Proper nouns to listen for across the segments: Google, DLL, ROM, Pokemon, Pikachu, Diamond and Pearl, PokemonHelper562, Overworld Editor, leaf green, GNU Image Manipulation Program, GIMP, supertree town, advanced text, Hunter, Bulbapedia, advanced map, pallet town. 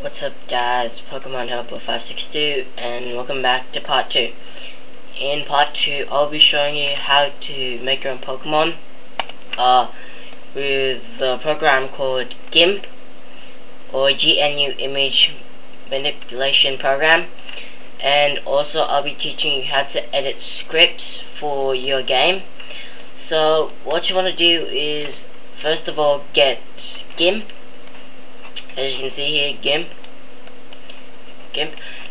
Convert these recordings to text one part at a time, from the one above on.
What's up guys, PokemonHelper562 and welcome back to part 2. In part 2 I'll be showing you how to make your own Pokemon with a program called GIMP or GNU Image Manipulation Program, and also I'll be teaching you how to edit scripts for your game. So what you want to do is first of all get GIMP. As you can see here, GIMP,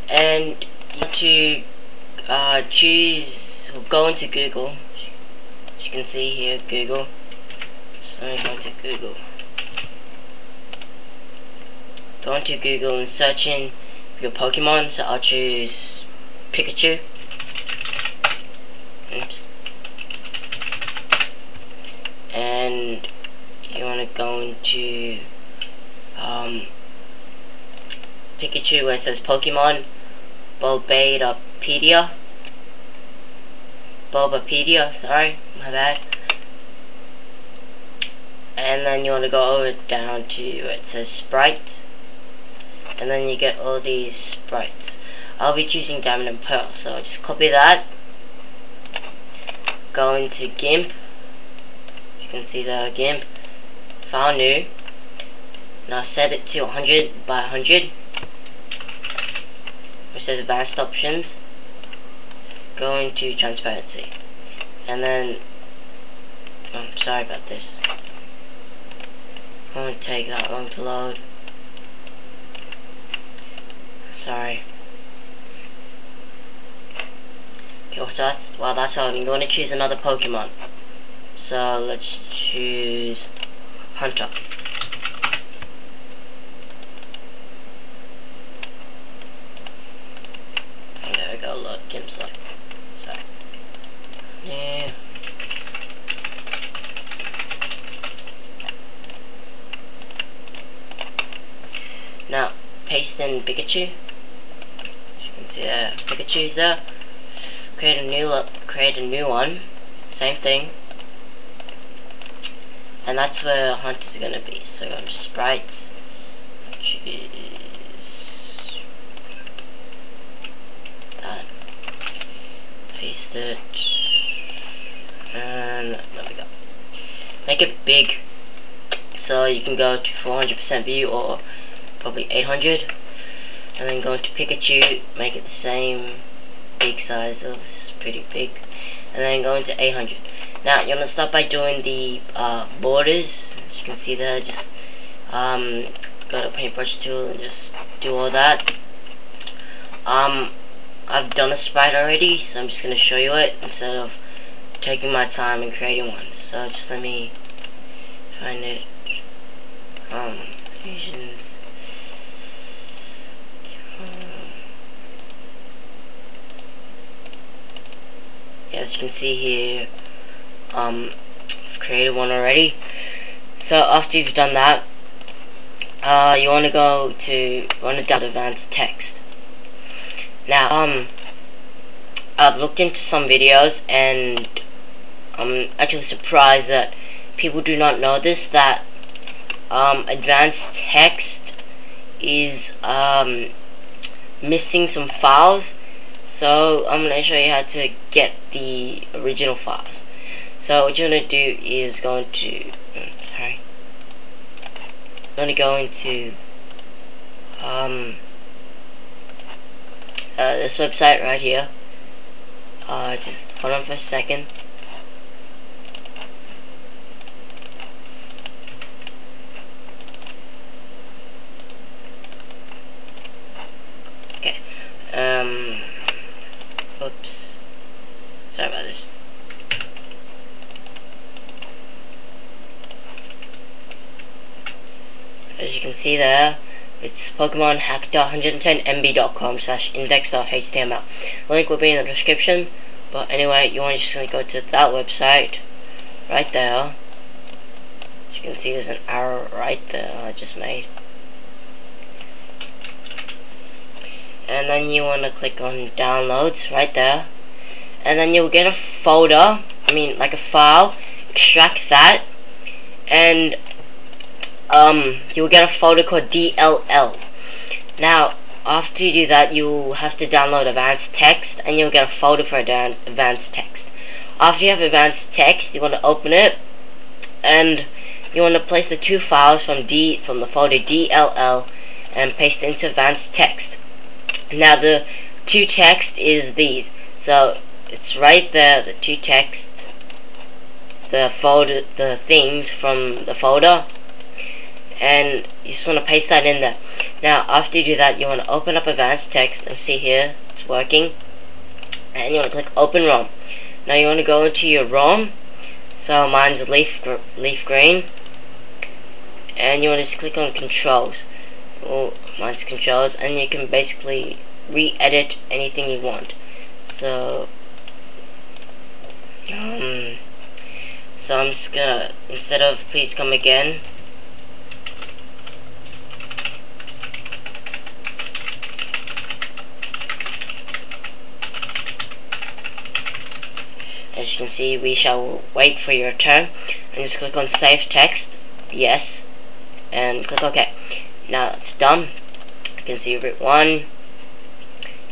and you want to choose, or go into Google. As you can see here, Google. So I'm going to Google. Go into Google and search in your Pokemon. So I'll choose Pikachu. Oops. And you want to go into Pikachu where it says Pokemon, Bulbapedia, sorry, my bad. And then you want to go over down to where it says Sprites, and then you get all these sprites. I'll be choosing Diamond and Pearl, so I'll just copy that, go into GIMP, you can see the GIMP, file new. Now set it to 100 by 100, which says advanced options, go into transparency, and then I'm sorry about this, it won't take that long to load, sorry. Okay, well, so that's, while that's loading, you want to choose another Pokemon, so let's choose Hunter. Now paste in Pikachu. You can see that Pikachu's there. Create a new one. Same thing. And that's where Hunter's gonna be. So go to sprites. Paste it, and there we go. Make it big, so you can go to 400% view or probably 800, and then go into Pikachu. Make it the same big size. Oh, this is pretty big, and then go into 800. Now you want to start by doing the borders. As you can see there, just go to paintbrush tool and just do all that. I've done a sprite already, so I'm just going to show you it instead of taking my time and creating one. So just let me find it. Fusions. Yeah, as you can see here, I've created one already. So after you've done that, you want to go to advanced text. Now, I've looked into some videos, and I'm actually surprised that people do not know this, that advanced text is missing some files. So I'm going to show you how to get the original files. So what you're going to do is go into, I'm going to go into this website right here. Just hold on for a second. Okay. Oops. Sorry about this. As you can see there, it's PokemonHack.110mb.com/index.html. Link will be in the description. But anyway, you want to just go to that website right there. As you can see, there's an arrow right there I just made. And then you want to click on downloads right there. And then you'll get a folder, a file. Extract that. And you'll get a folder called DLL. Now, after you do that, you'll have to download advanced text, and you'll get a folder for advanced text. After you have advanced text, you want to open it, and you want to place the two files from the folder DLL and paste it into advanced text. Now, the two text is these, so it's right there. The two text, the folder, the things from the folder, and you just want to paste that in there. Now, after you do that, you want to open up advanced text and see here it's working, and you want to click open ROM. Now you want to go into your ROM, so mine's leaf green, and you want to just click on controls. Oh, mine's controls, and you can basically re-edit anything you want. So I'm just gonna, instead of please come again, as you can see, we shall wait for your turn, and just click on save text, yes, and click OK. Now it's done. You can see route 1.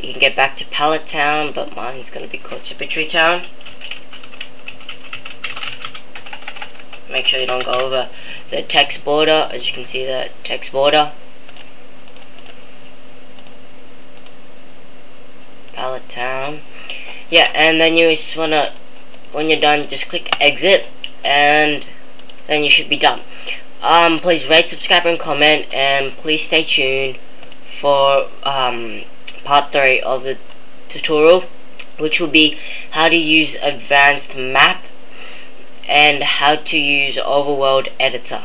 You can get back to Pallet Town, but mine's gonna be called Supertree Town. Make sure you don't go over the text border. As you can see, the text border, Pallet Town. Yeah, and then you just wanna, when you're done, just click exit, and then you should be done. Please rate, subscribe, and comment, and please stay tuned for part 3 of the tutorial, which will be how to use advanced map and how to use Overworld Editor.